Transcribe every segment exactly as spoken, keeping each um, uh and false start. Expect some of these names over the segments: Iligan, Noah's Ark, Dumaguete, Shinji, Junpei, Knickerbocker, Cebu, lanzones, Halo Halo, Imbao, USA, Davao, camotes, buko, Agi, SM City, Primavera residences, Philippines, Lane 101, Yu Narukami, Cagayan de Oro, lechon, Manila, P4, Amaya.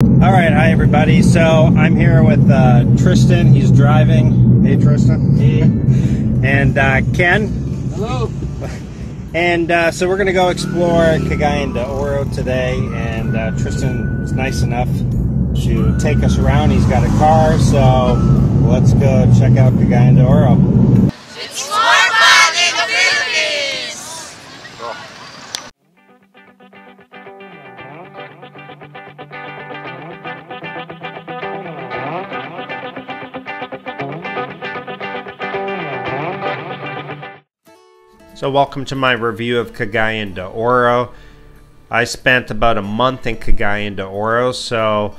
All right, hi everybody. So I'm here with uh, Tristan. He's driving. Hey, Tristan. Hey. And uh, Ken. Hello. And uh, so we're gonna go explore Cagayan de Oro today. And uh, Tristan was nice enough to take us around. He's got a car, so let's go check out Cagayan de Oro. It's fun. So welcome to my review of Cagayan de Oro. I spent about a month in Cagayan de Oro, so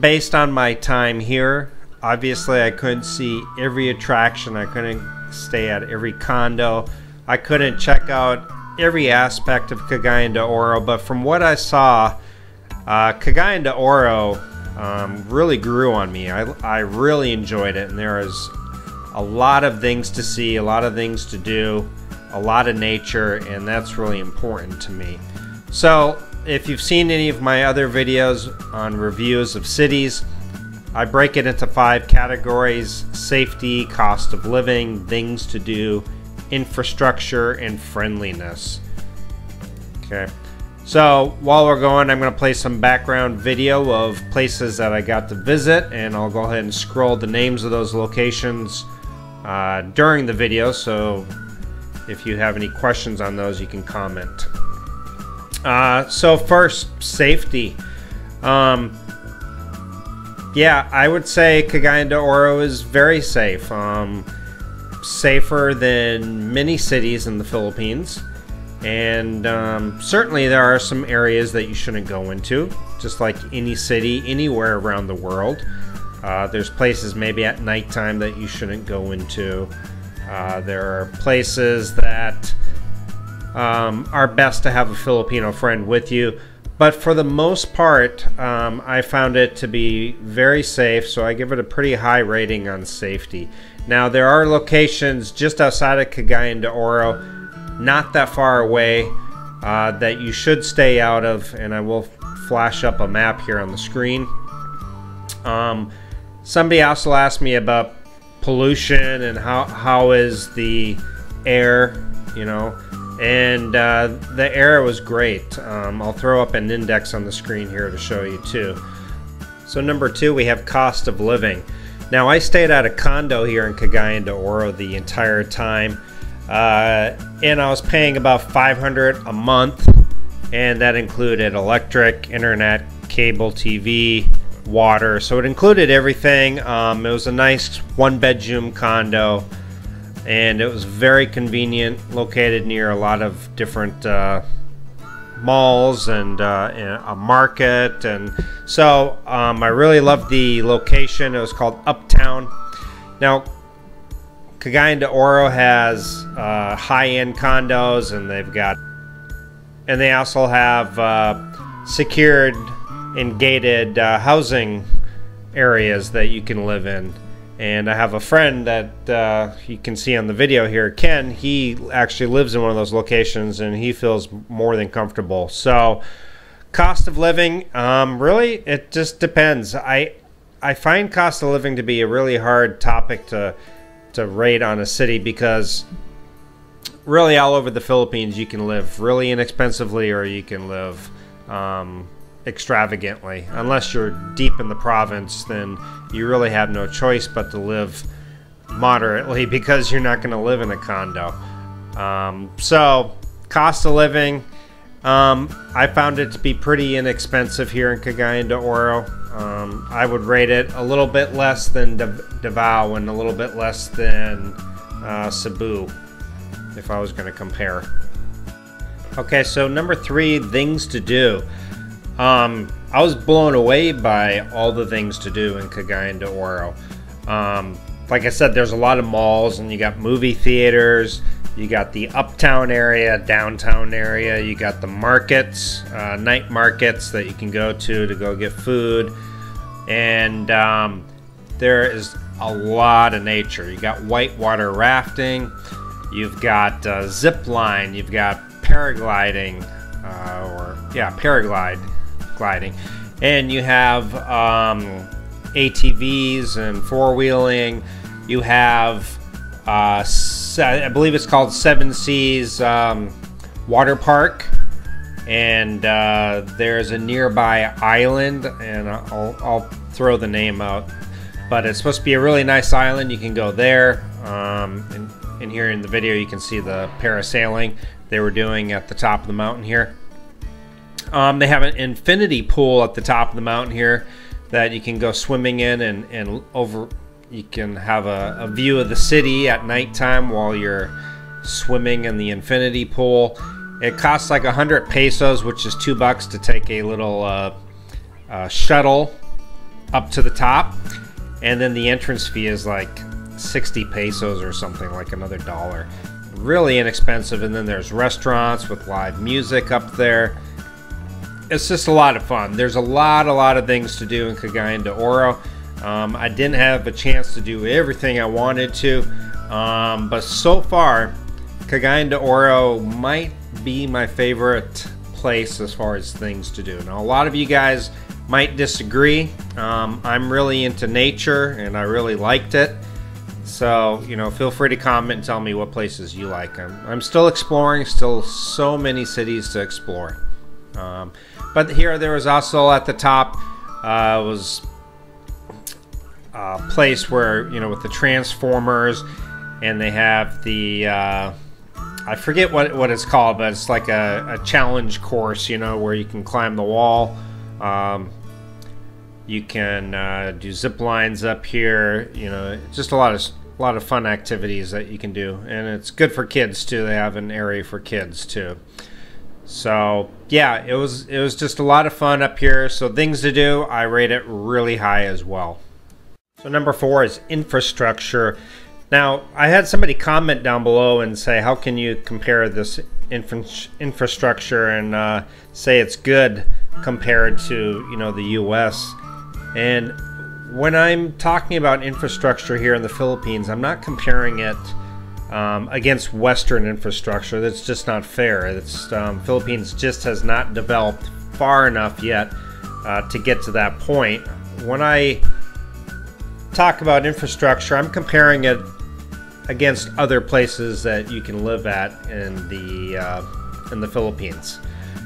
based on my time here, obviously I couldn't see every attraction, I couldn't stay at every condo, I couldn't check out every aspect of Cagayan de Oro, but from what I saw, uh, Cagayan de Oro um, really grew on me. I, I really enjoyed it, and there was a lot of things to see, a lot of things to do, a lot of nature, and that's really important to me. So if you've seen any of my other videos on reviews of cities, I break it into five categories: safety, cost of living, things to do, infrastructure, and friendliness. Okay, so while we're going, I'm going to play some background video of places that I got to visit, and I'll go ahead and scroll the names of those locations uh, during the video, so if you have any questions on those, you can comment. Uh, so first, safety. Um, yeah, I would say Cagayan de Oro is very safe. Um, safer than many cities in the Philippines. And um, certainly there are some areas that you shouldn't go into, just like any city anywhere around the world. Uh, there's places maybe at nighttime that you shouldn't go into. Uh, there are places that um, are best to have a Filipino friend with you, but for the most part, um, I found it to be very safe, so I give it a pretty high rating on safety. Now, there are locations just outside of Cagayan de Oro, not that far away, uh, that you should stay out of, and I will flash up a map here on the screen. Um, somebody also asked me about pollution and how how is the air, you know, and uh, the air was great. um, I'll throw up an index on the screen here to show you too. So number two, we have cost of living. Now, I stayed at a condo here in Cagayan de Oro the entire time, uh, and I was paying about five hundred a month, and that included electric, internet, cable T V, water, so it included everything. Um, it was a nice one-bedroom condo, and it was very convenient, located near a lot of different uh, malls and, uh, and a market, and so um, I really loved the location. It was called Uptown. Now, Cagayan de Oro has uh, high-end condos, and they've got, and they also have uh, secured and gated uh, housing areas that you can live in. And I have a friend that uh, you can see on the video here, Ken. He actually lives in one of those locations, and he feels more than comfortable. So cost of living, um, really, it just depends. I I find cost of living to be a really hard topic to to rate on a city, because really all over the Philippines you can live really inexpensively, or you can live um, extravagantly. Unless you're deep in the province, then you really have no choice but to live moderately, because you're not going to live in a condo. Um, so cost of living, um, I found it to be pretty inexpensive here in Cagayan de Oro. Um, I would rate it a little bit less than Davao and a little bit less than uh, Cebu if I was going to compare. Okay, so number three, things to do. Um, I was blown away by all the things to do in Cagayan de Oro. Um, like I said, there's a lot of malls, and you got movie theaters, you got the uptown area, downtown area, you got the markets, uh, night markets that you can go to to go get food, and um, there is a lot of nature. You got whitewater rafting, you've got uh, zip line, you've got paragliding, uh, or yeah, paraglide. gliding. And you have um, A T Vs and four-wheeling. You have, uh, I believe it's called Seven Seas um, Water Park. And uh, there's a nearby island, and I'll, I'll throw the name out. But it's supposed to be a really nice island. You can go there. Um, and, and here in the video, you can see the parasailing they were doing at the top of the mountain here. Um, they have an infinity pool at the top of the mountain here that you can go swimming in, and, and over you can have a, a view of the city at nighttime while you're swimming in the infinity pool. It costs like one hundred pesos, which is two bucks, to take a little uh, uh, shuttle up to the top. And then the entrance fee is like sixty pesos or something, like another dollar. Really inexpensive. And then there's restaurants with live music up there. It's just a lot of fun. There's a lot, a lot of things to do in Cagayan de Oro. Um, I didn't have a chance to do everything I wanted to, um, but so far, Cagayan de Oro might be my favorite place as far as things to do. Now, a lot of you guys might disagree. Um, I'm really into nature, and I really liked it. So, you know, feel free to comment and tell me what places you like. I'm, I'm still exploring, still so many cities to explore. Um, but here there was also at the top uh, was a place where, you know, with the Transformers, and they have the, uh, I forget what, what it's called, but it's like a, a challenge course, you know, where you can climb the wall. Um, you can uh, do zip lines up here, you know, just a lot of a lot of fun activities that you can do. And it's good for kids too. They have an area for kids too. So yeah, it was it was just a lot of fun up here. So things to do, I rate it really high as well. So number four is infrastructure. Now, I had somebody comment down below and say, how can you compare this infra infrastructure and uh, say it's good compared to, you know, the U S? And when I'm talking about infrastructure here in the Philippines, I'm not comparing it Um, against Western infrastructure. That's just not fair. It's um, Philippines just has not developed far enough yet uh, to get to that point. When I talk about infrastructure, I'm comparing it against other places that you can live at in the uh, in the Philippines.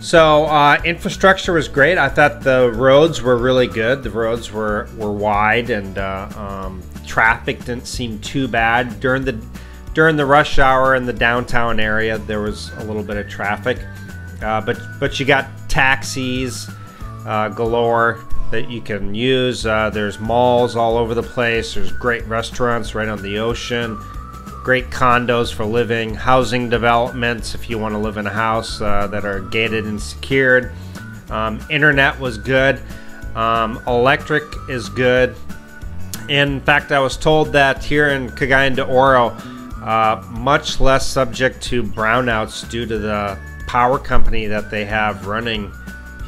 So uh, infrastructure was great. I thought the roads were really good. The roads were were wide, and uh, um, traffic didn't seem too bad during the During the rush hour in the downtown area. There was a little bit of traffic, uh, but but you got taxis uh, galore that you can use. Uh, there's malls all over the place. There's great restaurants right on the ocean, great condos for living, housing developments if you want to live in a house uh, that are gated and secured. Um, internet was good. Um, electric is good. In fact, I was told that here in Cagayan de Oro, Uh, much less subject to brownouts due to the power company that they have running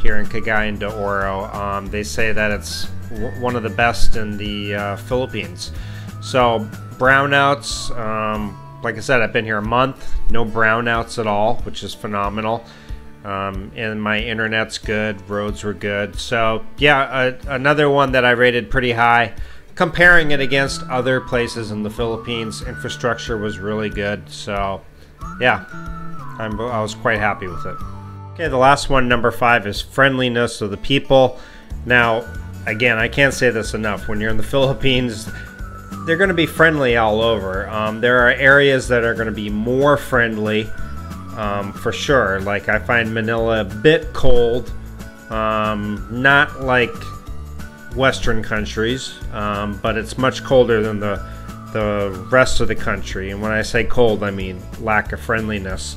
here in Cagayan de Oro. Um, they say that it's w one of the best in the uh, Philippines. So brownouts, um, like I said, I've been here a month, no brownouts at all, which is phenomenal. Um, and my internet's good, roads were good. So yeah, a, another one that I rated pretty high. Comparing it against other places in the Philippines, infrastructure was really good. So yeah, I'm, I was quite happy with it. Okay, the last one, number five, is friendliness of the people. Now, again, I can't say this enough. When you're in the Philippines, they're going to be friendly all over. Um, there are areas that are going to be more friendly um, for sure. Like, I find Manila a bit cold, um, not like Western countries, um, but it's much colder than the the rest of the country. And when I say cold, I mean lack of friendliness.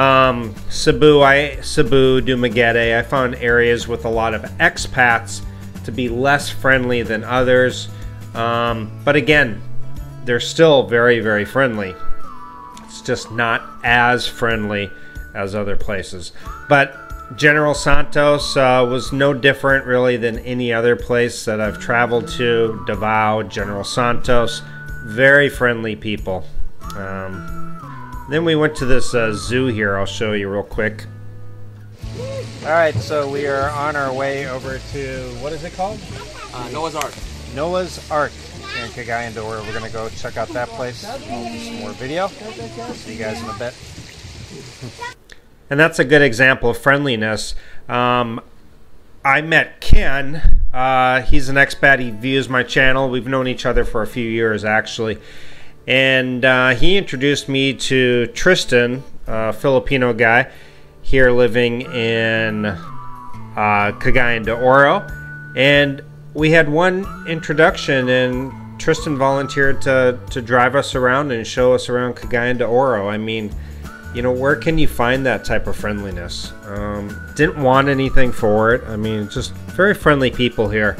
Um, Cebu, I Cebu, Dumaguete, I found areas with a lot of expats to be less friendly than others. Um, but again, they're still very, very friendly. It's just not as friendly as other places. But General Santos uh, was no different really than any other place that I've traveled to. Davao, General Santos, very friendly people. Um, then we went to this uh, zoo here. I'll show you real quick. Alright, so we are on our way over to, what is it called? Uh, Noah's Ark. Noah's Ark in Cagayan de Oro. We're going to go check out that place. We'll do some more video. See you guys in a bit. And that's a good example of friendliness. Um, I met Ken. Uh, he's an expat. He views my channel. We've known each other for a few years, actually. And uh, he introduced me to Tristan, a Filipino guy here living in uh, Cagayan de Oro, and we had one introduction, and Tristan volunteered to, to drive us around and show us around Cagayan de Oro. I mean, you know, where can you find that type of friendliness? Um, didn't want anything for it. I mean, just very friendly people here.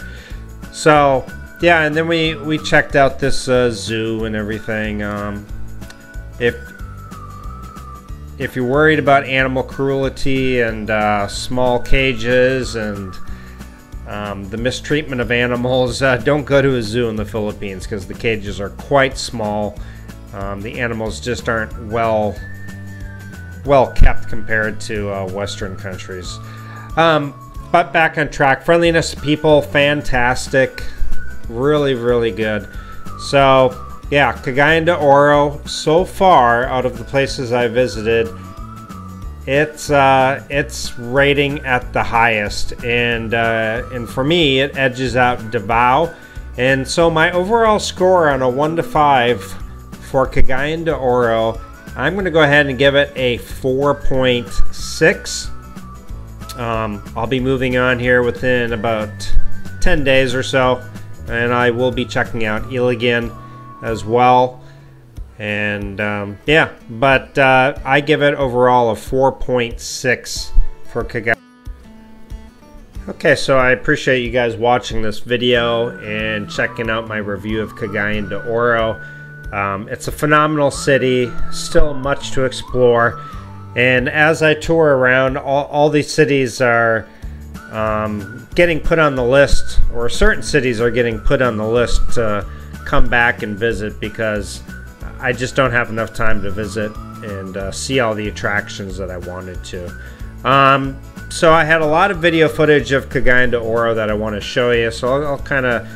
So, yeah, and then we, we checked out this uh, zoo and everything. Um, if If you're worried about animal cruelty and uh, small cages and um, the mistreatment of animals, uh, don't go to a zoo in the Philippines because the cages are quite small. Um, the animals just aren't well well kept compared to uh, Western countries. Um, but back on track, friendliness to people, fantastic, really, really good. So. Yeah, Cagayan de Oro, so far out of the places I visited, it's uh, it's rating at the highest, and uh, and for me it edges out Davao, and so my overall score on a one to five for Cagayan de Oro, I'm going to go ahead and give it a four point six. Um, I'll be moving on here within about ten days or so, and I will be checking out Iligan as well, and um, yeah, but uh, I give it overall a four point six for Cagayan. Okay, so I appreciate you guys watching this video and checking out my review of Cagayan de Oro. Um, it's a phenomenal city, still much to explore, and as I tour around, all, all these cities are um, getting put on the list, or certain cities are getting put on the list to come back and visit, because I just don't have enough time to visit and uh, see all the attractions that I wanted to. Um, so I had a lot of video footage of Cagayan de Oro that I want to show you, so I'll, I'll kind of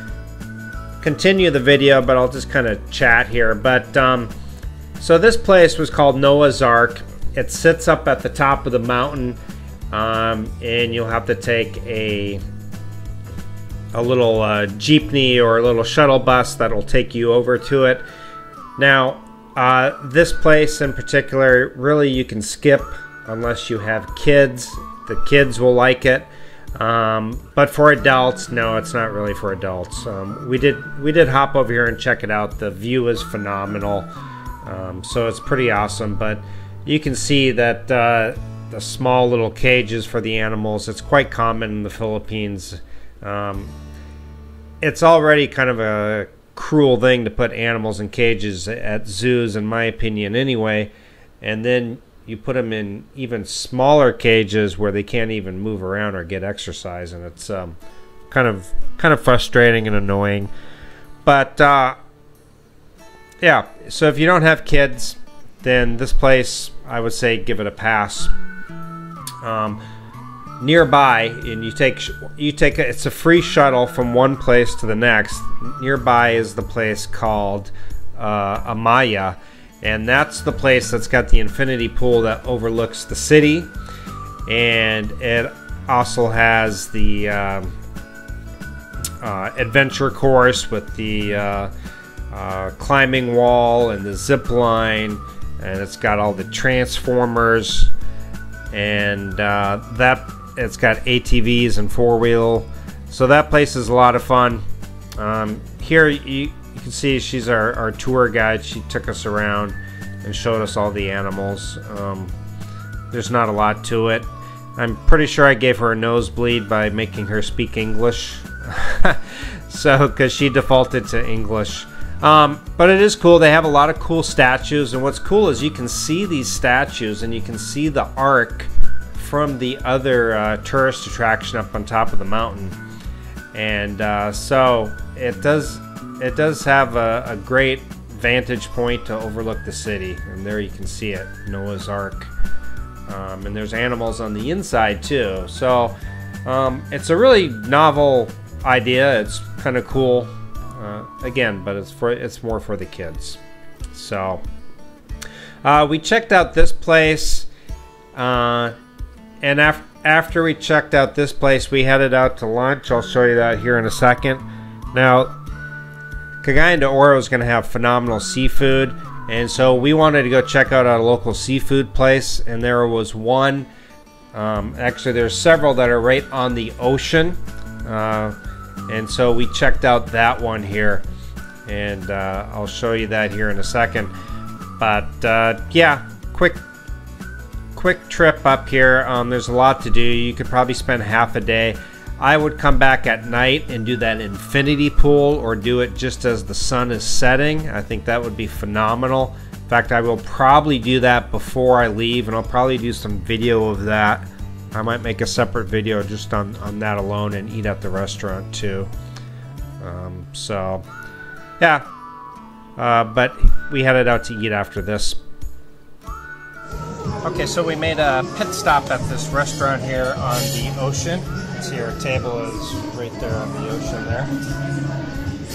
continue the video, but I'll just kind of chat here. But um, so this place was called Noah's Ark. It sits up at the top of the mountain, um, and you'll have to take a a little uh, jeepney or a little shuttle bus that'll take you over to it. Now, uh, this place in particular, really you can skip unless you have kids. The kids will like it, um, but for adults, no, it's not really for adults. Um, we did we did hop over here and check it out. The view is phenomenal, um, so it's pretty awesome. But you can see that uh, the small little cages for the animals. It's quite common in the Philippines. Um, it's already kind of a cruel thing to put animals in cages at zoos, in my opinion anyway, and then you put them in even smaller cages where they can't even move around or get exercise, and it's um, kind of kind of frustrating and annoying. But uh, yeah, so if you don't have kids, then this place, I would say give it a pass. Um, nearby, and you take you take a, it's a free shuttle from one place to the next. Nearby is the place called uh, Amaya, and that's the place that's got the infinity pool that overlooks the city, and it also has the um, uh, adventure course with the uh, uh, climbing wall and the zip line, and it's got all the transformers, and uh, that it's got A T Vs and four-wheel, so that place is a lot of fun. Um, here you, you can see she's our, our tour guide. She took us around and showed us all the animals. Um, there's not a lot to it. I'm pretty sure I gave her a nosebleed by making her speak English, so because she defaulted to English. Um, but it is cool. They have a lot of cool statues, and what's cool is you can see these statues and you can see the ark from the other uh, tourist attraction up on top of the mountain, and uh, so it does it does have a, a great vantage point to overlook the city, and there you can see it, Noah's Ark. Um, and there's animals on the inside too. So um, it's a really novel idea. It's kind of cool. Uh, again, but it's for it's more for the kids. So uh, we checked out this place. Uh, and af after we checked out this place, we headed out to lunch. I'll show you that here in a second. Now, Cagayan de Oro is going to have phenomenal seafood. And so we wanted to go check out our local seafood place, and there was one. Um, actually, there's several that are right on the ocean, uh, and so we checked out that one here, and uh, I'll show you that here in a second. But uh, yeah, quick, quick trip up here. Um, there's a lot to do. You could probably spend half a day. I would come back at night and do that infinity pool, or do it just as the sun is setting. I think that would be phenomenal. In fact, I will probably do that before I leave, and I'll probably do some video of that. I might make a separate video just on, on that alone, and eat at the restaurant too. Um, so, yeah. Uh, but we headed out to eat after this. Okay, so we made a pit stop at this restaurant here on the ocean. See, our table is right there on the ocean there.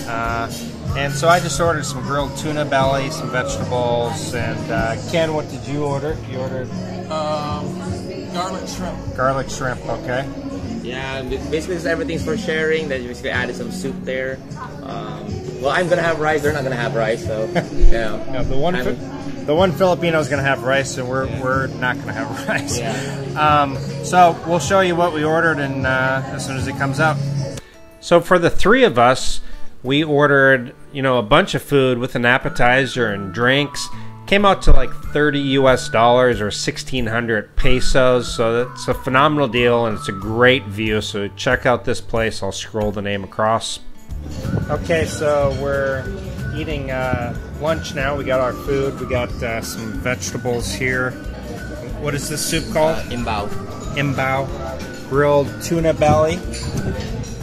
Uh, and so I just ordered some grilled tuna belly, some vegetables, and uh, Ken, what did you order? You ordered? Um, garlic shrimp. Garlic shrimp, okay. Yeah, basically everything's for sharing. Then you basically added some soup there. Um, well, I'm going to have rice. They're not going to have rice, so, you know. No, the one The one Filipino is going to have rice, and we're, yeah. we're not going to have rice. Yeah. Um, so we'll show you what we ordered, and uh, as soon as it comes out. So for the three of us, we ordered, you know, a bunch of food with an appetizer and drinks. Came out to like thirty U S dollars or sixteen hundred pesos. So that's a phenomenal deal, and it's a great view. So check out this place. I'll scroll the name across. Okay, so we're eating uh, lunch now. We got our food. We got uh, some vegetables here. What is this soup called? Uh, Imbao. Imbao. Grilled tuna belly,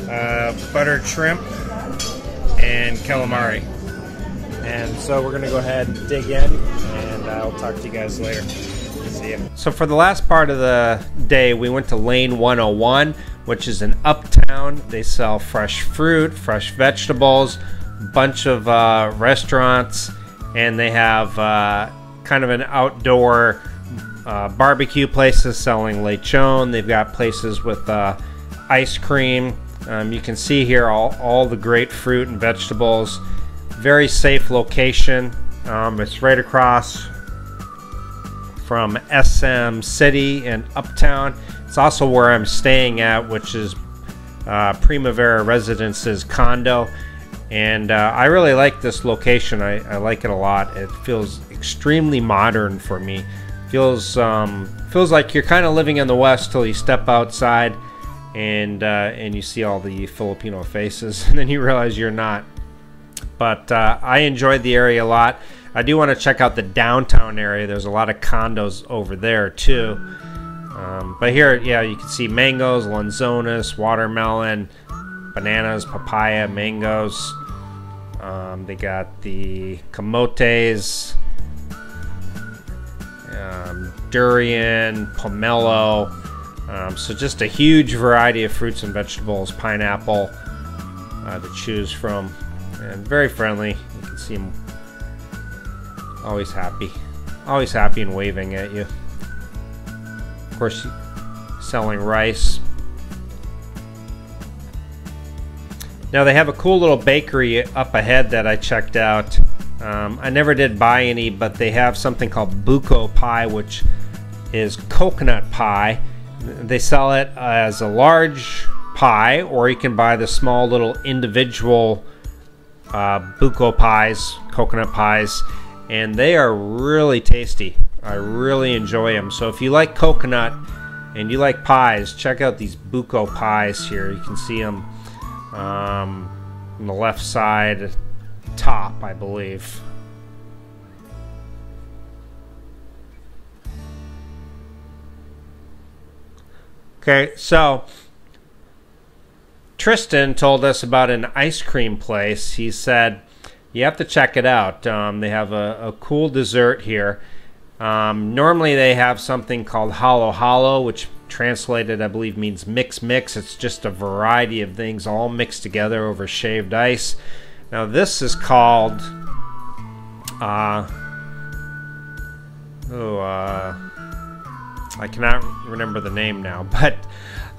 uh, buttered shrimp, and calamari. And so we're going to go ahead and dig in, and I'll talk to you guys later. See ya. So for the last part of the day, we went to Lane one oh one, which is in Uptown. They sell fresh fruit, fresh vegetables, bunch of uh, restaurants, and they have uh, kind of an outdoor uh, barbecue places selling lechon. They've got places with uh, ice cream. Um, you can see here all, all the great fruit and vegetables. Very safe location. Um, it's right across from S M City in Uptown. It's also where I'm staying at, which is uh, Primavera Residences condo. And uh, I really like this location. I, I like it a lot. It feels extremely modern for me. Feels um, feels like you're kind of living in the West till you step outside, and uh, and you see all the Filipino faces, and then you realize you're not. But uh, I enjoyed the area a lot. I do want to check out the downtown area. There's a lot of condos over there too. Um, but here, yeah, you can see mangoes, lanzones, watermelon, bananas, papaya, mangoes. Um, they got the camotes, um, durian, pomelo. Um, so just a huge variety of fruits and vegetables, pineapple uh, to choose from, and very friendly. You can see them always happy, always happy and waving at you. Of course, selling rice. Now they have a cool little bakery up ahead that I checked out. Um, I never did buy any, but they have something called buko pie, which is coconut pie. They sell it as a large pie, or you can buy the small little individual uh, buko pies, coconut pies, and they are really tasty. I really enjoy them. So if you like coconut and you like pies, check out these buko pies here. You can see them. Um, on the left side top, I believe. Okay, so Tristan told us about an ice cream place. He said you have to check it out. Um, they have a, a cool dessert here. Um, normally they have something called Halo Halo, which translated, I believe, means mix mix. It's just a variety of things all mixed together over shaved ice. Now this is called, uh, oh, uh, I cannot remember the name now, but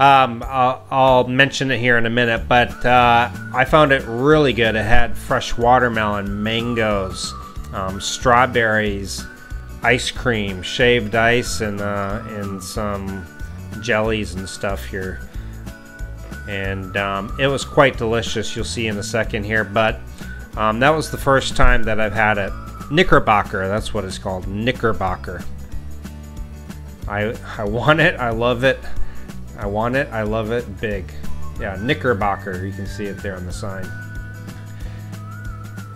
um, I'll, I'll mention it here in a minute. But uh, I found it really good. It had fresh watermelon, mangoes, um, strawberries, ice cream, shaved ice, and uh, and some jellies and stuff here, and um, it was quite delicious. You'll see in a second here, but um, that was the first time that I've had it. Knickerbocker, that's what it's called, Knickerbocker. I I want it, I love it, I want it, I love it big. Yeah, Knickerbocker, you can see it there on the sign.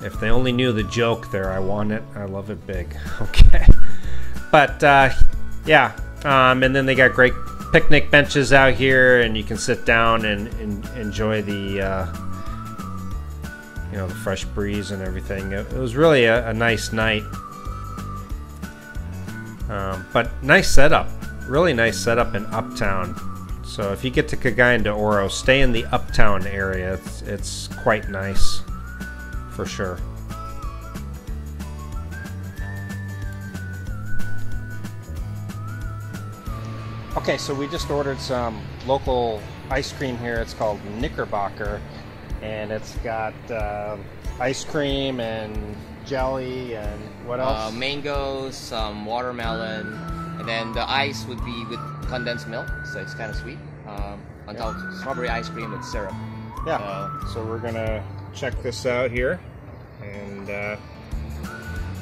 If they only knew the joke there, I want it, I love it big. Okay. But, uh, yeah. Um, and then they got great picnic benches out here, and you can sit down and, and enjoy the, uh, you know, the fresh breeze and everything. It, it was really a, a nice night. Um, but nice setup. Really nice setup in Uptown. So if you get to Cagayan de Oro, stay in the Uptown area. It's, it's quite nice. For sure. Okay, so we just ordered some local ice cream here. It's called Knickerbocker, and it's got uh, ice cream and jelly and what else? Uh, mangoes, some watermelon, and then the ice would be with condensed milk, so it's kind of sweet. Um, on top of strawberry ice cream with syrup. Yeah. Uh, so we're gonna check this out here, and uh,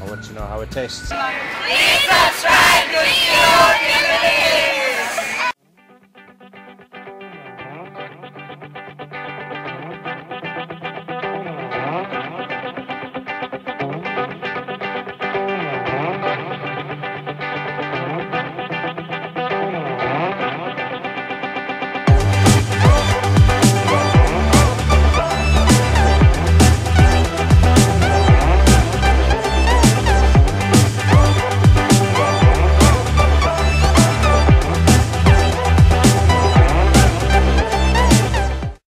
I'll let you know how it tastes. Please subscribe to YouTube.